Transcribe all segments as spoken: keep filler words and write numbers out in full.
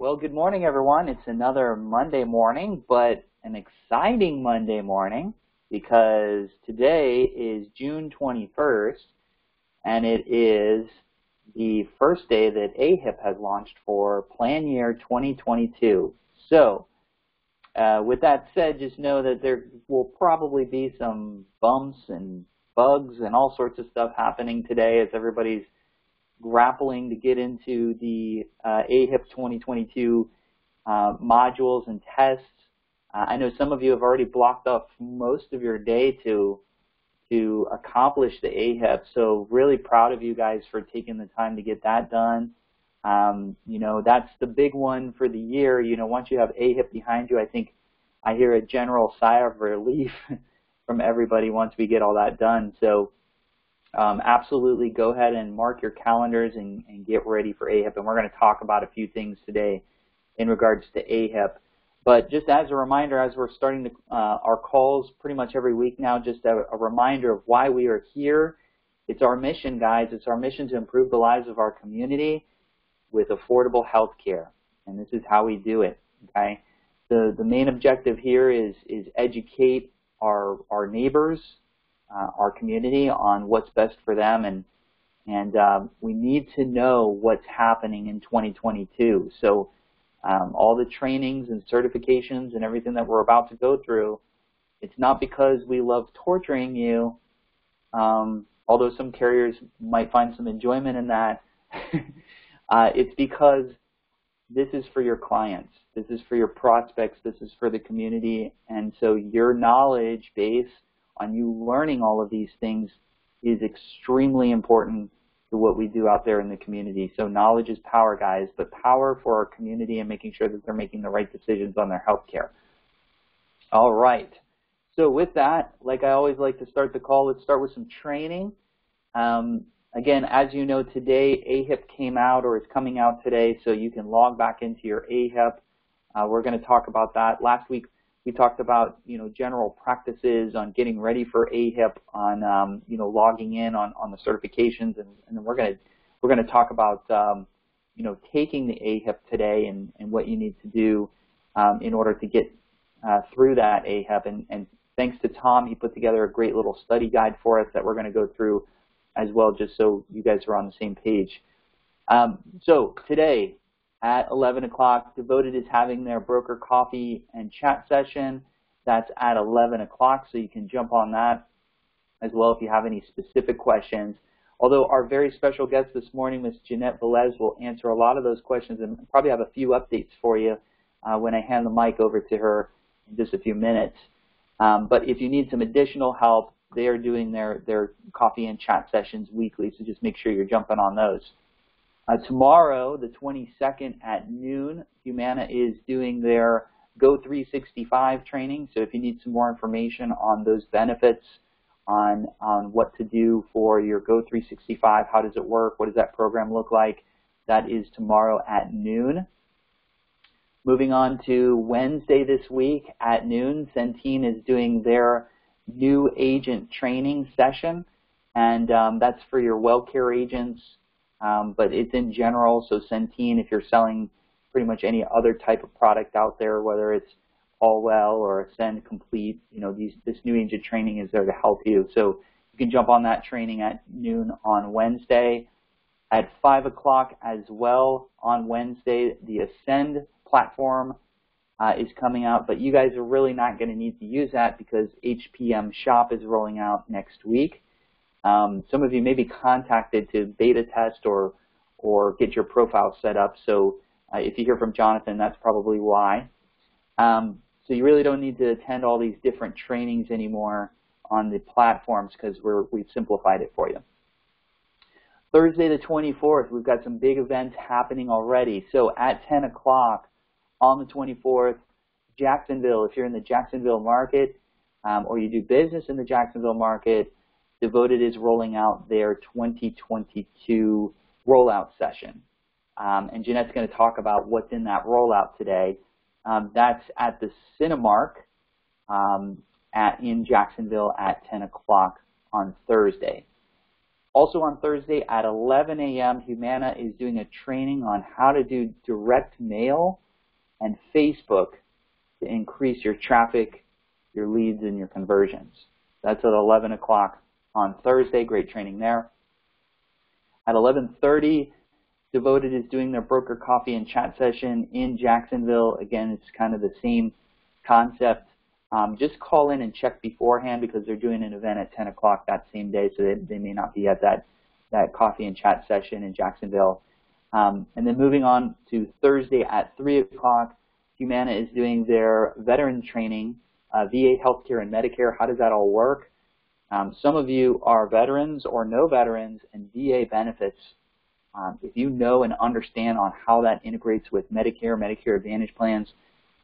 Well, good morning, everyone. It's another Monday morning, but an exciting Monday morning because today is June twenty-first, and it is the first day that A H I P has launched for plan year twenty twenty-two. So uh, with that said, just know that there will probably be some bumps and bugs and all sorts of stuff happening today as everybody's grappling to get into the uh, A H I P twenty twenty-two uh, modules and tests. Uh, I know some of you have already blocked off most of your day to to accomplish the A H I P, so really proud of you guys for taking the time to get that done. Um, you know, that's the big one for the year. You know, once you have A H I P behind you, I think I hear a general sigh of relief from everybody once we get all that done. So um, absolutely go ahead and mark your calendars and, and get ready for A H I P, and we're going to talk about a few things today in regards to A H I P. But just as a reminder, as we're starting the, uh, our calls pretty much every week now, just a, a reminder of why we are here. It's our mission, guys. It's our mission to improve the lives of our community with affordable health care, and this is how we do it, okay? The, the main objective here is, is educate our, our neighbors, uh, our community on what's best for them, and, and um, we need to know what's happening in twenty twenty-two. So Um, all the trainings and certifications and everything that we're about to go through, it's not because we love torturing you, um, although some carriers might find some enjoyment in that. uh, it's because this is for your clients, this is for your prospects, this is for the community, and so your knowledge base on you learning all of these things is extremely important to what we do out there in the community. So knowledge is power, guys, but power for our community and making sure that they're making the right decisions on their health care. All right. So with that, like I always like to start the call, let's start with some training. Um, again, as you know, today A H I P came out, or is coming out today, so you can log back into your A H I P. Uh, we're going to talk about that. Last week we talked about, you know, general practices on getting ready for A H I P, on um, you know, logging in on, on the certifications, and, and then we're gonna we're gonna talk about um, you know, taking the A H I P today and, and what you need to do um, in order to get uh, through that A H I P. And, and thanks to Tom, he put together a great little study guide for us that we're gonna go through as well, just so you guys are on the same page. Um, so today, at eleven o'clock, Devoted is having their broker coffee and chat session. That's at eleven o'clock, so you can jump on that as well if you have any specific questions. Although our very special guest this morning, Miz Jeanette Velez, will answer a lot of those questions and probably have a few updates for you uh, when I hand the mic over to her in just a few minutes. Um, but if you need some additional help, they are doing their, their coffee and chat sessions weekly, so just make sure you're jumping on those. Uh, tomorrow, the twenty-second at noon, Humana is doing their Go three sixty-five training. So if you need some more information on those benefits, on, on what to do for your Go three sixty-five, how does it work, what does that program look like, that is tomorrow at noon. Moving on to Wednesday this week at noon, Centene is doing their new agent training session, and um, that's for your WellCare agents. Um, but it's in general, so Centene, if you're selling pretty much any other type of product out there, whether it's All Well or Ascend Complete, you know, these, this new agent training is there to help you. So you can jump on that training at noon on Wednesday. At five o'clock as well on Wednesday, the Ascend platform uh, is coming out, but you guys are really not going to need to use that because H P M Shop is rolling out next week. Um, some of you may be contacted to beta test or or get your profile set up. So uh, if you hear from Jonathan, that's probably why. Um, so you really don't need to attend all these different trainings anymore on the platforms because we're we've simplified it for you. Thursday the twenty-fourth, we've got some big events happening already. So at ten o'clock on the twenty-fourth, Jacksonville, if you're in the Jacksonville market um, or you do business in the Jacksonville market, Devoted is rolling out their twenty twenty-two rollout session. Um, and Jeanette's going to talk about what's in that rollout today. Um, that's at the Cinemark um, at, in Jacksonville at ten o'clock on Thursday. Also on Thursday at eleven A M, Humana is doing a training on how to do direct mail and Facebook to increase your traffic, your leads, and your conversions. That's at eleven o'clock on Thursday. Great training there. At eleven thirty, Devoted is doing their broker coffee and chat session in Jacksonville. Again, it's kind of the same concept. Um, just call in and check beforehand because they're doing an event at ten o'clock that same day, so they, they may not be at that, that coffee and chat session in Jacksonville. Um, and then moving on to Thursday at three o'clock, Humana is doing their veteran training, uh, V A healthcare and Medicare. How does that all work? Um, some of you are veterans or no veterans and V A benefits. Um, if you know and understand on how that integrates with Medicare, Medicare Advantage plans,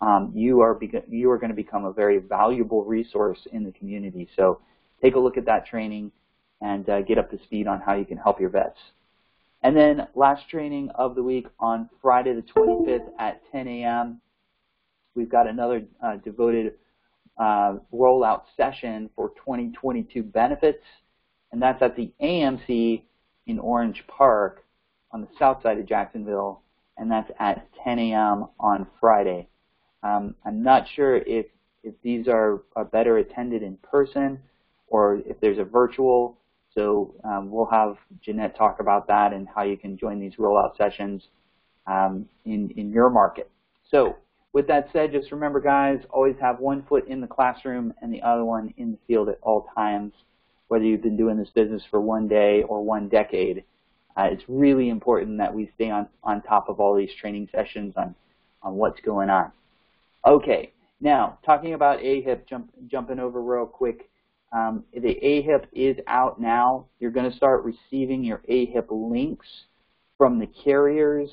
Um, you are you are going to become a very valuable resource in the community. So take a look at that training and uh, get up to speed on how you can help your vets. And then last training of the week on Friday the twenty-fifth at ten A M, we've got another uh, devoted uh, rollout session for twenty twenty-two benefits, and that's at the A M C in Orange Park on the south side of Jacksonville, and that's at ten A M on Friday. Um, I'm not sure if, if these are, are better attended in person or if there's a virtual, so um, we'll have Jeanette talk about that and how you can join these rollout sessions um, in, in your market. So with that said, just remember, guys, always have one foot in the classroom and the other one in the field at all times, whether you've been doing this business for one day or one decade. Uh, it's really important that we stay on, on top of all these training sessions on, on what's going on. Okay, now talking about A H I P, jump, jumping over real quick. Um, the A H I P is out now. You're going to start receiving your A H I P links from the carriers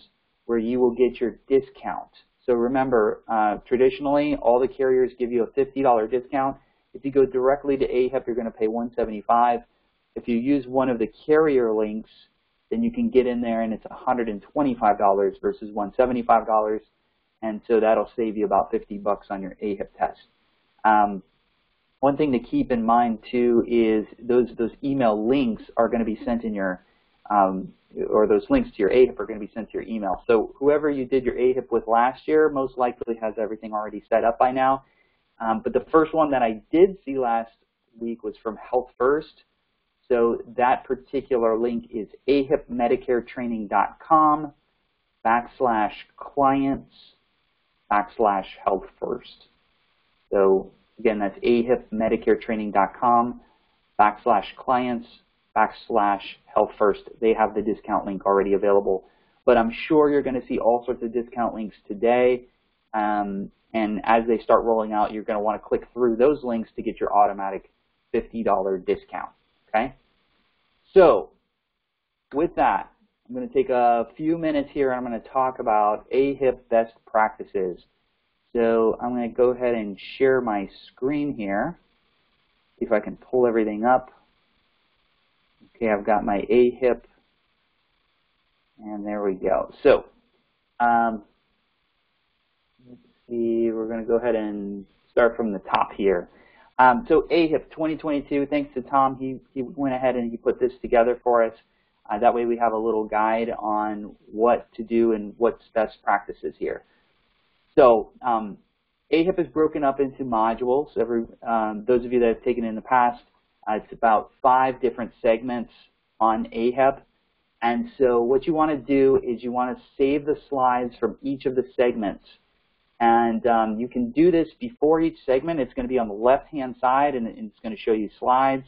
where you will get your discount. So remember, uh, traditionally, all the carriers give you a fifty dollar discount. If you go directly to A H I P, you're going to pay one hundred seventy-five dollars. If you use one of the carrier links, then you can get in there and it's one hundred twenty-five dollars versus one hundred seventy-five dollars. And so that'll save you about fifty bucks on your A H I P test. Um, one thing to keep in mind too is those those email links are going to be sent in your, um, or those links to your A H I P are going to be sent to your email. So whoever you did your A H I P with last year most likely has everything already set up by now. Um, but the first one that I did see last week was from Health First. So that particular link is ahip medicare training dot com backslash clients. backslash Health First. So again, that's ahip medicare training dot com backslash clients backslash Health First. They have the discount link already available. But I'm sure you're going to see all sorts of discount links today. Um, and as they start rolling out, you're going to want to click through those links to get your automatic fifty dollar discount. Okay. So with that, I'm going to take a few minutes here and I'm going to talk about A H I P best practices. So I'm going to go ahead and share my screen here, see if I can pull everything up. Okay, I've got my A H I P, and there we go. So um, let's see, we're going to go ahead and start from the top here. Um, so A H I P twenty twenty-two, thanks to Tom, he, he went ahead and he put this together for us. Uh, that way we have a little guide on what to do and what's best practices here. So um, A H I P is broken up into modules. Every, um, those of you that have taken it in the past, uh, it's about five different segments on A H I P. And so what you want to do is you want to save the slides from each of the segments. And um, you can do this before each segment. It's going to be on the left-hand side, and it's going to show you slides.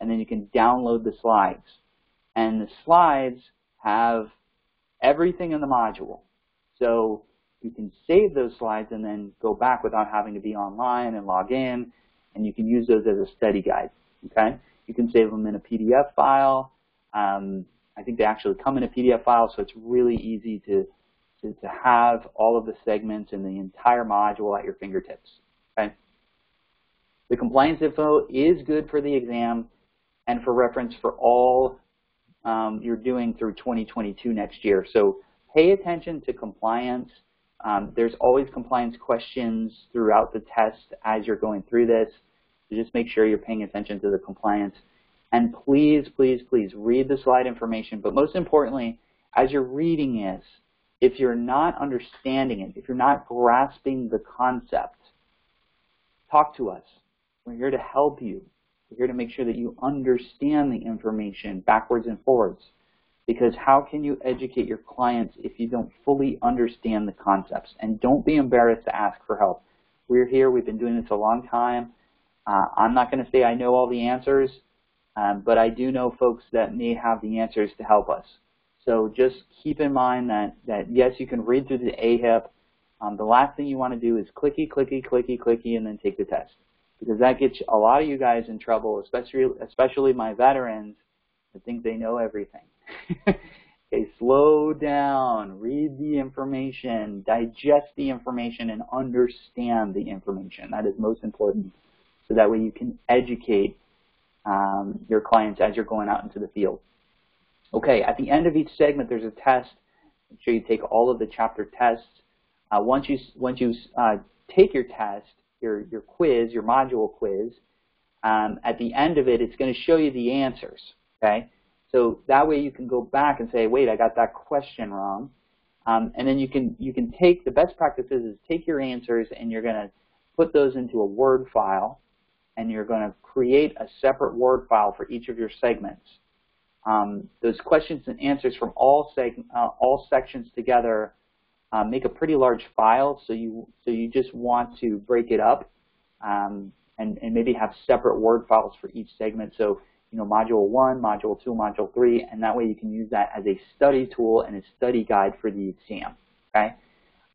And then you can download the slides. And the slides have everything in the module. So you can save those slides and then go back without having to be online and log in, and you can use those as a study guide, okay? You can save them in a P D F file. Um, I think they actually come in a P D F file, so it's really easy to, to, to have all of the segments and the entire module at your fingertips, okay? The compliance info is good for the exam and for reference for all Um, you're doing through twenty twenty-two next year. So pay attention to compliance. Um, there's always compliance questions throughout the test as you're going through this. So just make sure you're paying attention to the compliance. And please, please, please read the slide information. But most importantly, as you're reading this, if you're not understanding it, if you're not grasping the concept, talk to us. We're here to help you. We're here to make sure that you understand the information backwards and forwards. Because how can you educate your clients if you don't fully understand the concepts? And don't be embarrassed to ask for help. We're here. We've been doing this a long time. Uh, I'm not going to say I know all the answers, um, but I do know folks that may have the answers to help us. So just keep in mind that, that yes, you can read through the A H I P. Um, the last thing you want to do is clicky, clicky, clicky, clicky, and then take the test. Because that gets a lot of you guys in trouble, especially, especially my veterans that think they know everything. Okay, slow down, read the information, digest the information, and understand the information. That is most important. So that way you can educate um, your clients as you're going out into the field. Okay, at the end of each segment, there's a test. Make sure you take all of the chapter tests. Uh, once you, once you uh, take your test, your, your quiz, your module quiz, um, at the end of it, it's going to show you the answers, okay? So that way you can go back and say, wait, I got that question wrong. Um, and then you can, you can take the best practices is take your answers, and you're going to put those into a Word file, and you're going to create a separate Word file for each of your segments. Um, those questions and answers from all seg uh, all sections together uh, make a pretty large file, so you so you just want to break it up um, and, and maybe have separate Word files for each segment. So you know, module one, module two, module three, and that way you can use that as a study tool and a study guide for the exam. Okay.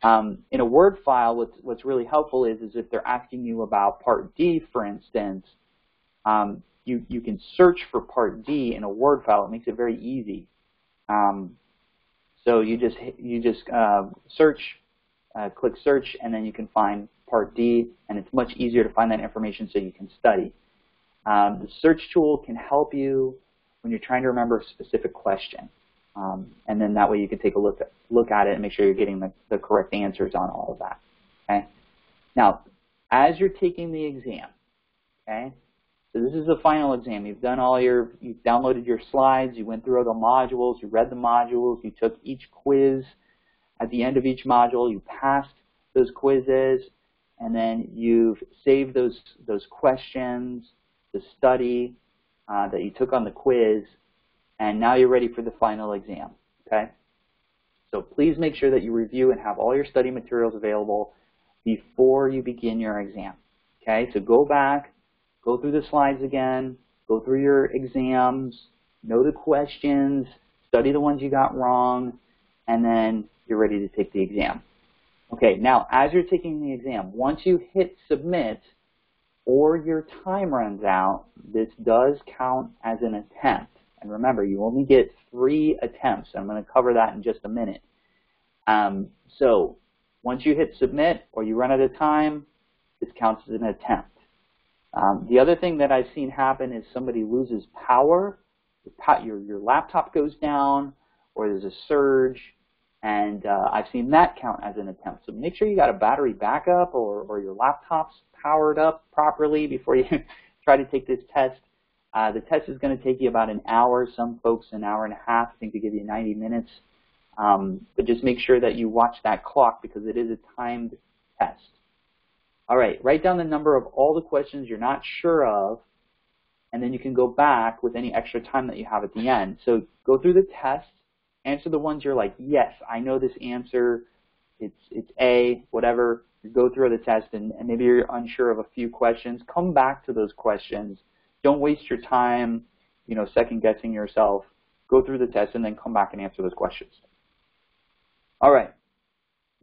Um, in a Word file, what's what's really helpful is is if they're asking you about Part D, for instance. Um, You, you can search for Part D in a Word file. It makes it very easy. Um, so you just, you just uh, search, uh, click search, and then you can find Part D, and it's much easier to find that information so you can study. Um, the search tool can help you when you're trying to remember a specific question. Um, and then that way you can take a look at, look at it and make sure you're getting the, the correct answers on all of that. Okay? Now, as you're taking the exam, okay, so this is the final exam. You've done all your, you've downloaded your slides, you went through all the modules, you read the modules, you took each quiz. At the end of each module, you passed those quizzes, and then you've saved those, those questions, the study uh, that you took on the quiz, and now you're ready for the final exam, okay? So please make sure that you review and have all your study materials available before you begin your exam, okay? So go back. Go through the slides again, go through your exams, know the questions, study the ones you got wrong, and then you're ready to take the exam. Okay, now as you're taking the exam, once you hit submit or your time runs out, this does count as an attempt. And remember, you only get three attempts. I'm going to cover that in just a minute. Um, so once you hit submit or you run out of time, this counts as an attempt. Um, the other thing that I've seen happen is somebody loses power, your, your laptop goes down, or there's a surge, and uh, I've seen that count as an attempt. So make sure you got a battery backup or, or your laptop's powered up properly before you try to take this test. Uh, the test is going to take you about an hour. Some folks an hour and a half. I think they give you ninety minutes. Um, but just make sure that you watch that clock because it is a timed test. All right, write down the number of all the questions you're not sure of, and then you can go back with any extra time that you have at the end. So go through the test, answer the ones you're like, yes, I know this answer, it's, it's A, whatever. You go through the test, and, and maybe you're unsure of a few questions. Come back to those questions. Don't waste your time, you know, second-guessing yourself. Go through the test, and then come back and answer those questions. All right.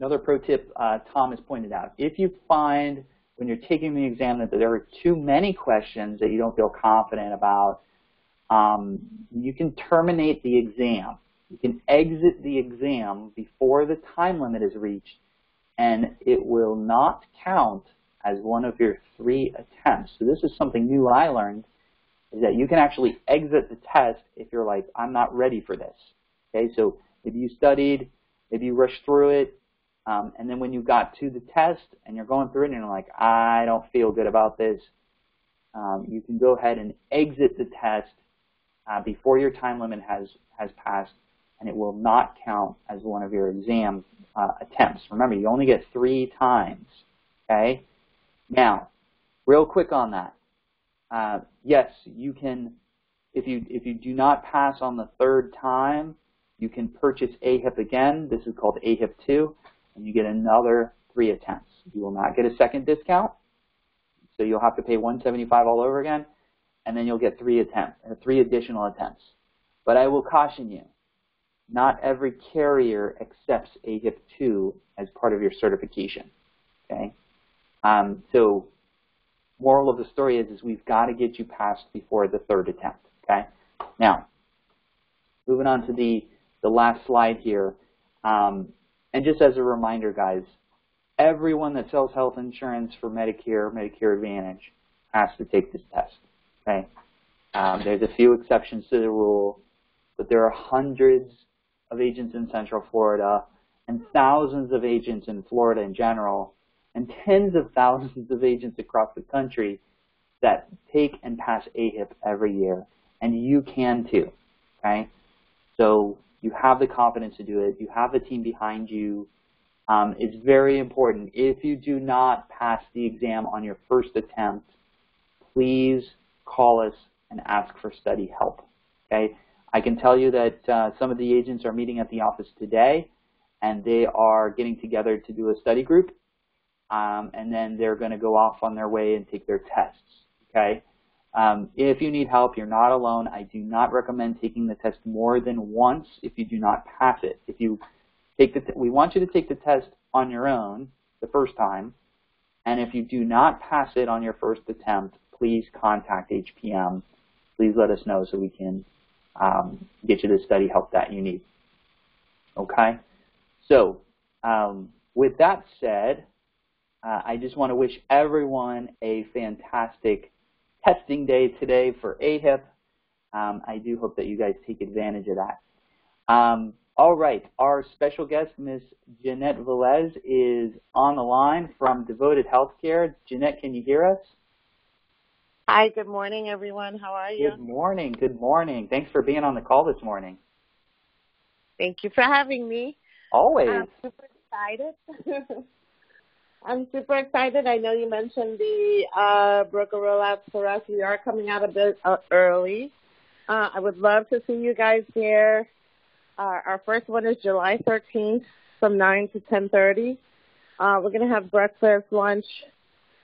Another pro tip uh, Tom has pointed out, if you find when you're taking the exam that there are too many questions that you don't feel confident about, um, you can terminate the exam. You can exit the exam before the time limit is reached, and it will not count as one of your three attempts. So this is something new I learned, is that you can actually exit the test if you're like, I'm not ready for this. Okay, so if you studied, if you rushed through it, Um, and then when you got to the test and you're going through it and you're like, I don't feel good about this, um, you can go ahead and exit the test uh, before your time limit has, has passed, and it will not count as one of your exam uh, attempts. Remember, you only get three times, okay? Now, real quick on that. Uh, yes, you can, if you, if you do not pass on the third time, you can purchase A H I P again. This is called A H I P two, and you get another three attempts. You will not get a second discount, so you'll have to pay one hundred seventy-five dollars all over again, and then you'll get three attempts, three additional attempts. But I will caution you, not every carrier accepts A H I P two as part of your certification, okay? Um, so moral of the story is, is we've got to get you passed before the third attempt, okay? Now, moving on to the the last slide here, um, and just as a reminder, guys, everyone that sells health insurance for Medicare, Medicare Advantage, has to take this test. Okay, um, there's a few exceptions to the rule, but there are hundreds of agents in Central Florida, and thousands of agents in Florida in general, and tens of thousands of agents across the country that take and pass A H I P every year, and you can too. Okay, so you have the confidence to do it. You have the team behind you. Um, it's very important. If you do not pass the exam on your first attempt, please call us and ask for study help. Okay? I can tell you that uh, some of the agents are meeting at the office today, and they are getting together to do a study group, um, and then they're going to go off on their way and take their tests. Okay? Um, if you need help, you're not alone. I do not recommend taking the test more than once if you do not pass it. If you take the t we want you to take the test on your own the first time, and if you do not pass it on your first attempt, please contact H P M. Please let us know so we can um, get you the study help that you need. Okay? So um, with that said, uh, I just want to wish everyone a fantastic testing day today for A H I P. Um, I do hope that you guys take advantage of that. Um, all right, our special guest, Miz Jeanette Velez, is on the line from Devoted Healthcare. Jeanette, can you hear us? Hi, good morning, everyone. How are you? Good morning, good morning. Thanks for being on the call this morning. Thank you for having me. Always. I'm super excited. I'm super excited. I know you mentioned the uh, broker rollouts for us. We are coming out a bit early. Uh, I would love to see you guys there. Uh, our first one is July thirteenth from nine to ten thirty. Uh, we're going to have breakfast, lunch,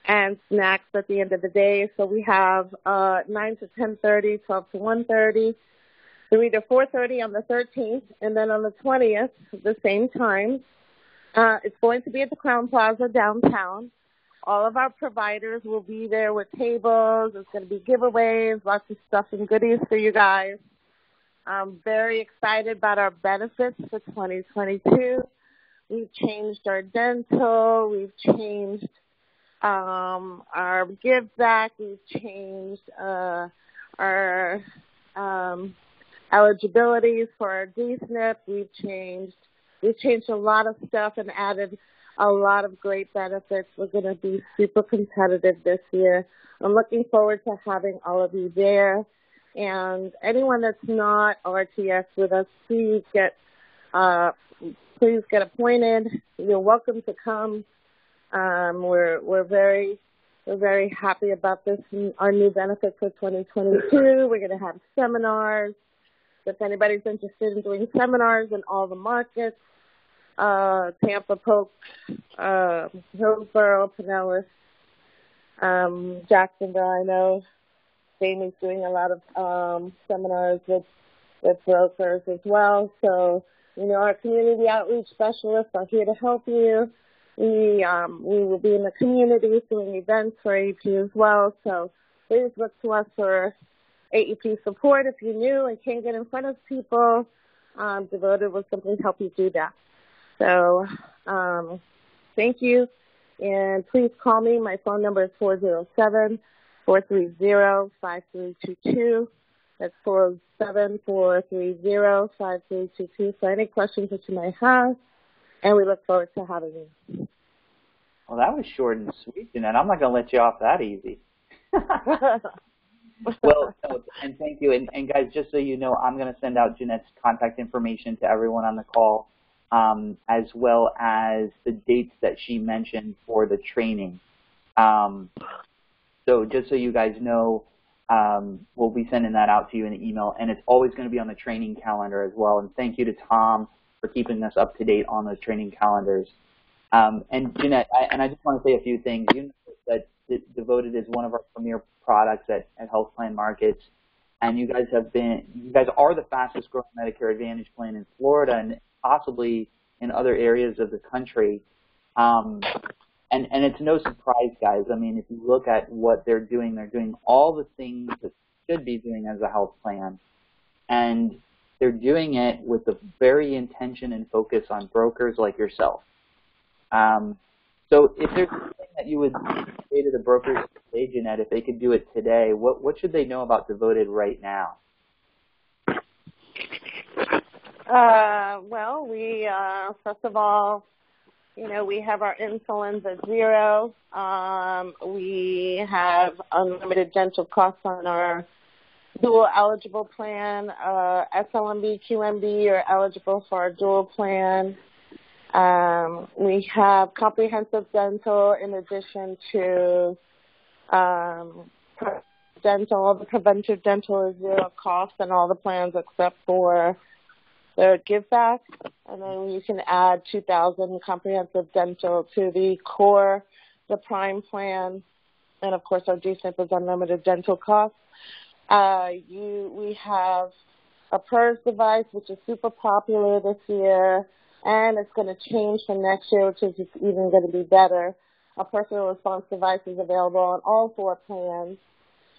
and snacks at the end of the day. So we have uh, nine to ten thirty, twelve to one thirty, three to four thirty on the thirteenth, and then on the twentieth, the same time. Uh, it's going to be at the Crown Plaza downtown. All of our providers will be there with tables. There's going to be giveaways, lots of stuff and goodies for you guys. I'm very excited about our benefits for twenty twenty-two. We've changed our dental. We've changed um, our give back. We've changed uh, our um, eligibilities for our D S N P. We've changed We've changed a lot of stuff and added a lot of great benefits. We're going to be super competitive this year. I'm looking forward to having all of you there. And anyone that's not R T S with us, please get uh, please get appointed. You're welcome to come. Um, we're we're very we're very happy about this. Our new benefits for twenty twenty-two. We're going to have seminars. If anybody's interested in doing seminars in all the markets. Uh, Tampa, Polk, uh, Hillsborough, Pinellas, um, Jacksonville. I know Jamie's doing a lot of um, seminars with, with brokers as well. So, you know, our community outreach specialists are here to help you. We um, we will be in the community doing events for A H I P as well. So please look to us for A H I P support if you're new and can't get in front of people. Um, Devoted will simply help you do that. So um, thank you, and please call me. My phone number is four zero seven, four three zero, five three two two. That's four zero seven, four three zero, five three two two for any questions that you might have, and we look forward to having you. Well, that was short and sweet, Jeanette. I'm not going to let you off that easy. Well, no, and thank you. And, and guys, just so you know, I'm going to send out Jeanette's contact information to everyone on the call, um, as well as the dates that she mentioned for the training. Um, so just so you guys know, um, we'll be sending that out to you in an email, and it's always going to be on the training calendar as well. And thank you to Tom for keeping us up to date on those training calendars. Um, and Jeanette, I, and I just want to say a few things. You know that Devoted is one of our premier products at, at Health Plan Markets, and you guys have been, you guys are the fastest growing Medicare Advantage plan in Florida and possibly in other areas of the country. Um, and, and it's no surprise, guys. I mean, if you look at what they're doing, they're doing all the things that should be doing as a health plan, and they're doing it with the very intention and focus on brokers like yourself. Um, So if there's something that you would say to the brokers today, Jeanette, if they could do it today, what, what should they know about Devoted right now? Uh, well, we, uh, first of all, you know, we have our insulins at zero. Um, we have unlimited dental costs on our dual eligible plan. Uh, S L M B, Q M B are eligible for our dual plan. Um, we have comprehensive dental in addition to um, dental. The preventive dental is zero cost in all the plans except for the give back. And then you can add two thousand comprehensive dental to the core, the prime plan. And, of course, our D S N P is unlimited dental costs. Uh, you, we have a PERS device, which is super popular this year. And it's going to change from next year, which is even going to be better. A personal response device is available on all four plans,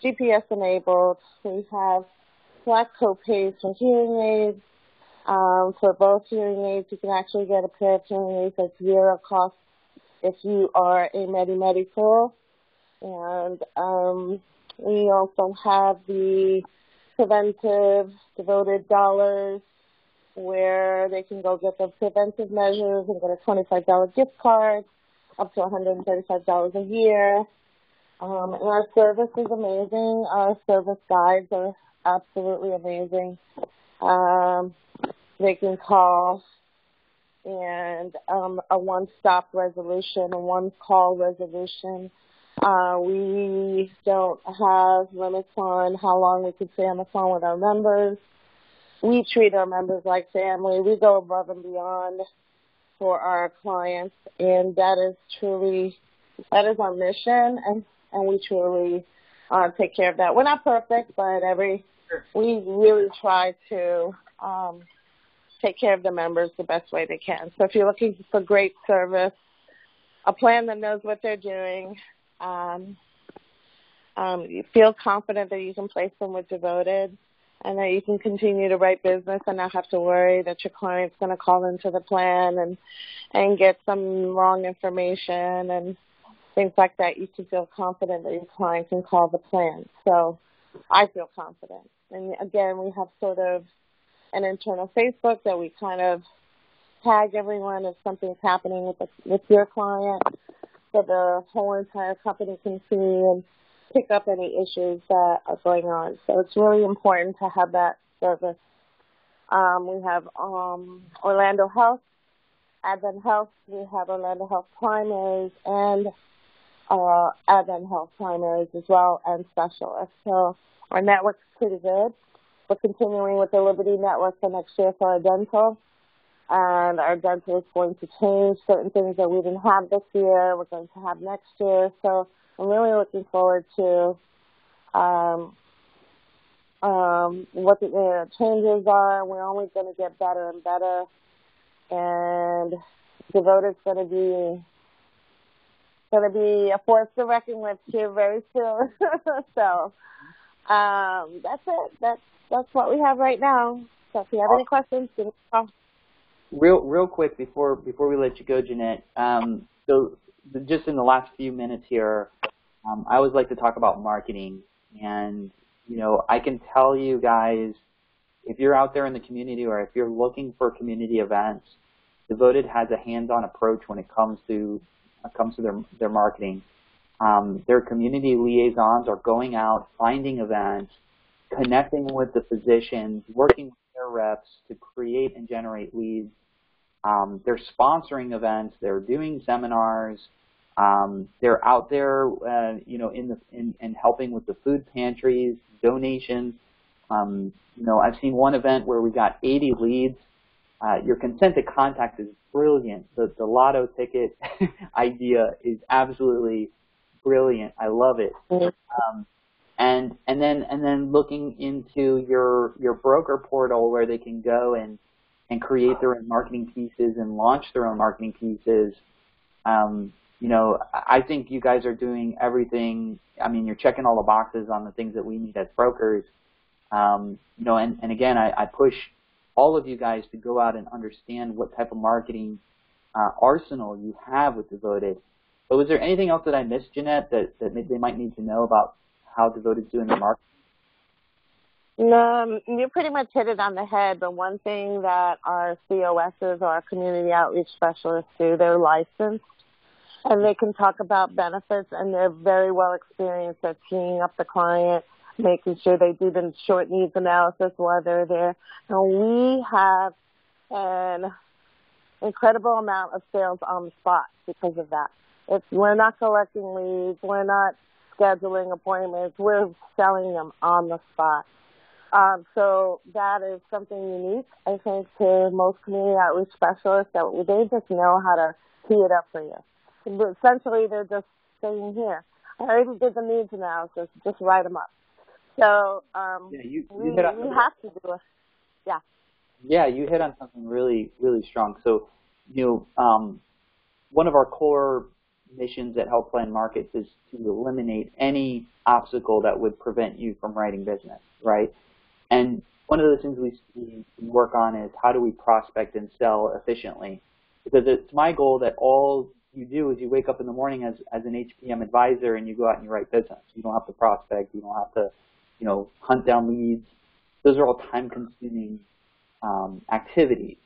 G P S enabled. We have flat copays for hearing aids. Um, for both hearing aids, you can actually get a pair of hearing aids at zero cost if you are a Medi-Medi Pro. And um, we also have the preventive Devoted dollars, where they can go get their preventive measures and get a twenty-five dollar gift card, up to one hundred thirty-five dollars a year. Um, and our service is amazing. Our service guides are absolutely amazing. Um, they can call, and um, a one-stop resolution, a one-call resolution. Uh, we don't have limits on how long we can stay on the phone with our members. We treat our members like family. We go above and beyond for our clients, and that is truly, that is our mission, and, and we truly uh, take care of that. We're not perfect, but every we really try to um, take care of the members the best way they can. So if you're looking for great service, a plan that knows what they're doing, um, um, you feel confident that you can place them with Devoted, and that you can continue to write business and not have to worry that your client's going to call into the plan and and get some wrong information and things like that. You can feel confident that your client can call the plan. So I feel confident. And, again, we have sort of an internal Facebook that we kind of tag everyone if something's happening with, the, with your client, so the whole entire company can see and pick up any issues that are going on. So it's really important to have that service. Um, we have um, Orlando Health, Advent Health. We have Orlando Health Primaries and uh, Advent Health Primaries as well, and specialists. So our network's pretty good. We're continuing with the Liberty Network for next year for our dental, and our dental is going to change. Certain things that we didn't have this year, we're going to have next year. So I'm really looking forward to um, um, what the uh, changes are. We're only going to get better and better. And Devoted's going to be going to be a force to reckon with here very soon. So um, that's it. That's that's what we have right now. So if you have any questions, give me a call. Real real quick before before we let you go, Jeanette. Um, so just in the last few minutes here. Um, I always like to talk about marketing, and, you know, I can tell you guys, if you're out there in the community or if you're looking for community events, Devoted has a hands-on approach when it comes to, when it comes to their, their marketing. Um, their community liaisons are going out, finding events, connecting with the physicians, working with their reps to create and generate leads. Um, they're sponsoring events. They're doing seminars. Um, they're out there, uh, you know, in the in, in helping with the food pantries, donations. Um, you know, I've seen one event where we got eighty leads. Uh, your consent to contact is brilliant. The, the lotto ticket idea is absolutely brilliant. I love it. Um, and and then and then looking into your your broker portal where they can go and and create their own marketing pieces and launch their own marketing pieces. Um, you know, I think you guys are doing everything. I mean, you're checking all the boxes on the things that we need as brokers. Um, you know, and, and again, I, I push all of you guys to go out and understand what type of marketing uh, arsenal you have with Devoted. But was there anything else that I missed, Jeanette, that, that they might need to know about how Devoted is doing the marketing? No, you pretty much hit it on the head. The one thing that our C O Ss or our community outreach specialists do, they're licensed, and they can talk about benefits, and they're very well experienced at teeing up the client, making sure they do the short needs analysis while they're there. Now, we have an incredible amount of sales on the spot because of that. It's, we're not collecting leads. We're not scheduling appointments. We're selling them on the spot. Um, so that is something unique, I think, to most community outreach specialists, that they just know how to tee it up for you. But essentially, they're just saying, here, I already did the needs analysis. Just write them up. So um, yeah, you, you we, we have to do it. Yeah. Yeah, you hit on something really, really strong. So, you know, um, one of our core missions at Health Plan Markets is to eliminate any obstacle that would prevent you from writing business, right? And one of the things we, we work on is how do we prospect and sell efficiently? Because it's my goal that all you do is you wake up in the morning as, as an H P M advisor and you go out and you write business. You don't have to prospect. You don't have to, you know, hunt down leads. Those are all time-consuming um, activities.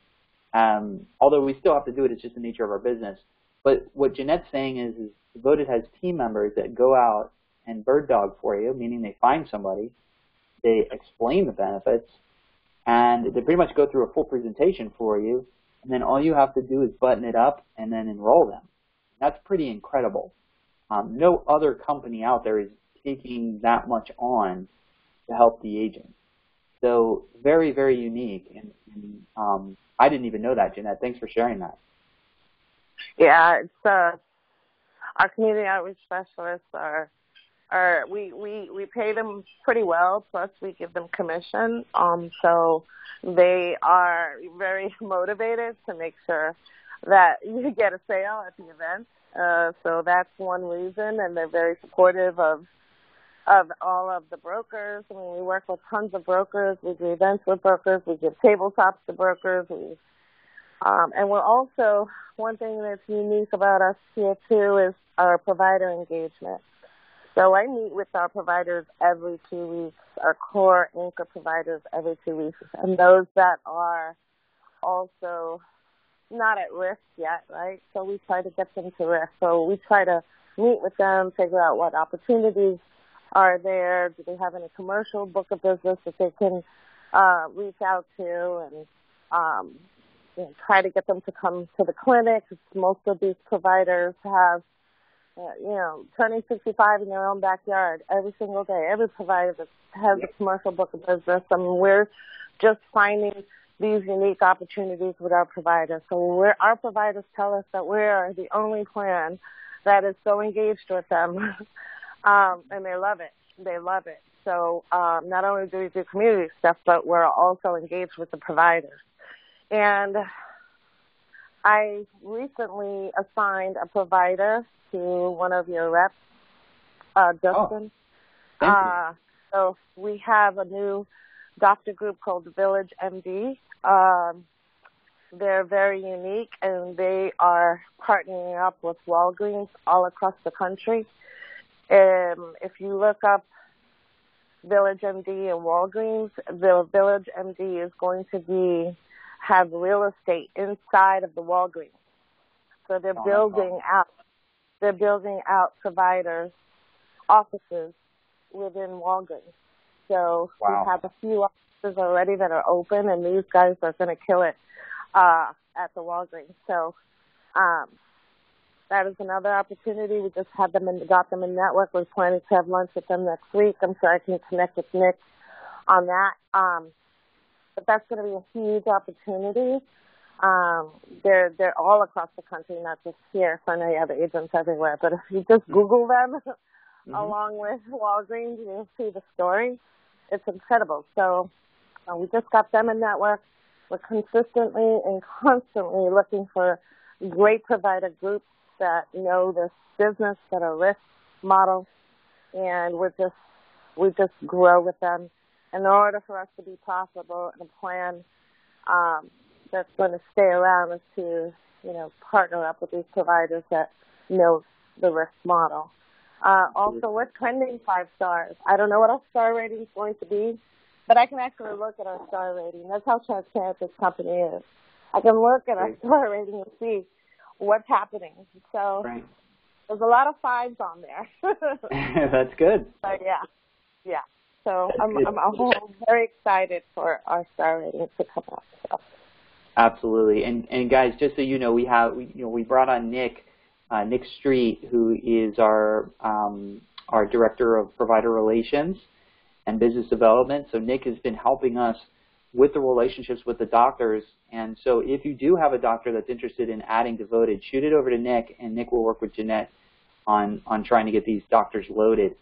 Um, although we still have to do it, it's just the nature of our business. But what Jeanette's saying is, is Devoted has team members that go out and bird dog for you, meaning they find somebody, they explain the benefits, and they pretty much go through a full presentation for you, and then all you have to do is button it up and then enroll them. That's pretty incredible. Um, no other company out there is taking that much on to help the agent. So very, very unique, and, and um, I didn't even know that, Jeanette. Thanks for sharing that. Yeah, it's uh, our community outreach specialists are are we, we, we pay them pretty well, plus we give them commission. Um, so they are very motivated to make sure that you get a sale at the event. Uh, so that's one reason, and they're very supportive of of all of the brokers. I mean, we work with tons of brokers. We do events with brokers. We give tabletops to brokers. We Um, and we're also, one thing that's unique about us here, too, is our provider engagement. So I meet with our providers every two weeks, our core anchor providers every two weeks, and those that are also not at risk yet, right? So we try to get them to risk. So we try to meet with them, figure out what opportunities are there. Do they have any commercial book of business that they can uh, reach out to, and um and try to get them to come to the clinic. Most of these providers have, uh, you know, turning sixty-five in their own backyard every single day. Every provider that has a commercial book of business. I mean, we're just finding these unique opportunities with our providers. So we're, our providers tell us that we are the only plan that is so engaged with them, um, and they love it. They love it. So um, not only do we do community stuff, but we're also engaged with the providers. And I recently assigned a provider to one of your reps, uh, Justin. Oh, uh, so we have a new doctor group called Village M D. Um, they're very unique, and they are partnering up with Walgreens all across the country. Um, if you look up Village M D and Walgreens, the Village M D is going to be have real estate inside of the Walgreens. So they're building out they're building out providers' offices within Walgreens. So wow. we have a few offices already that are open, and these guys are going to kill it uh, at the Walgreens. So um, that is another opportunity. We just had them in, got them in network. We're planning to have lunch with them next week. I'm sure I can connect with Nick on that. Um, but that's going to be a huge opportunity. Um, they're they're all across the country, not just here. So I know you have agents everywhere. But if you just Google them mm-hmm. along with Walgreens, you'll see the story. It's incredible. So uh, we just got them in network. We're consistently and constantly looking for great provider groups that know this business, that are risk model, and we're just we just grow with them. In order for us to be profitable and a plan um, that's going to stay around is to, you know, partner up with these providers that know the risk model. Uh, also, we're trending five stars. I don't know what our star rating is going to be, but I can actually look at our star rating. That's how transparent this company is. I can look at our star rating and see what's happening. So right. there's a lot of fives on there. That's good. But yeah, yeah. So I'm, I'm, I'm very excited for our star ratings to come up. So. Absolutely, and and guys, just so you know, we have we, you know we brought on Nick, uh, Nick Street, who is our um, our director of provider relations and business development. So Nick has been helping us with the relationships with the doctors. And so if you do have a doctor that's interested in adding Devoted, shoot it over to Nick, and Nick will work with Jeanette on on trying to get these doctors loaded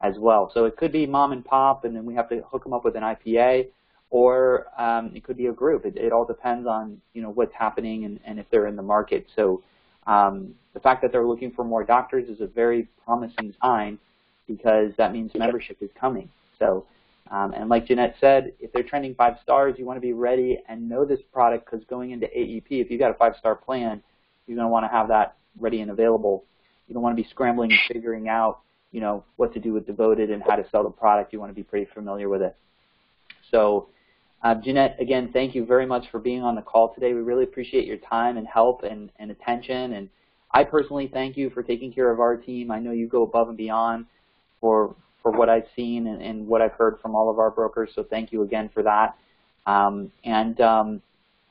as well. So it could be mom and pop, and then we have to hook them up with an I P A, or um, it could be a group. It, it all depends on, you know, what's happening and, and if they're in the market. So um, the fact that they're looking for more doctors is a very promising sign, because that means membership is coming. So, um, and like Jeanette said, if they're trending five stars, you want to be ready and know this product, because going into A E P, if you've got a five-star plan, you're going to want to have that ready and available. You don't want to be scrambling and figuring out, you know, what to do with Devoted and how to sell the product. You want to be pretty familiar with it. So, uh, Jeanette, again, thank you very much for being on the call today. We really appreciate your time and help and, and attention. And I personally thank you for taking care of our team. I know you go above and beyond for for what I've seen and, and what I've heard from all of our brokers. So thank you again for that. Um, and um,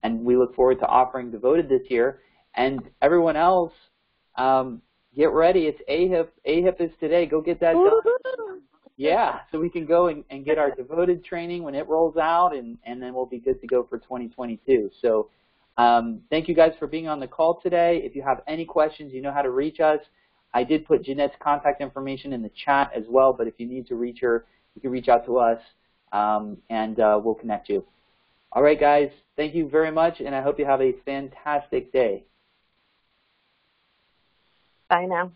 and we look forward to offering Devoted this year. And everyone else, um, get ready. It's A H I P. A H I P is today. Go get that done. Yeah, so we can go and, and get our Devoted training when it rolls out, and, and then we'll be good to go for twenty twenty-two. So um, thank you guys for being on the call today. If you have any questions, you know how to reach us. I did put Jeanette's contact information in the chat as well, but if you need to reach her, you can reach out to us, um, and uh, we'll connect you. All right, guys, thank you very much, and I hope you have a fantastic day. Bye now.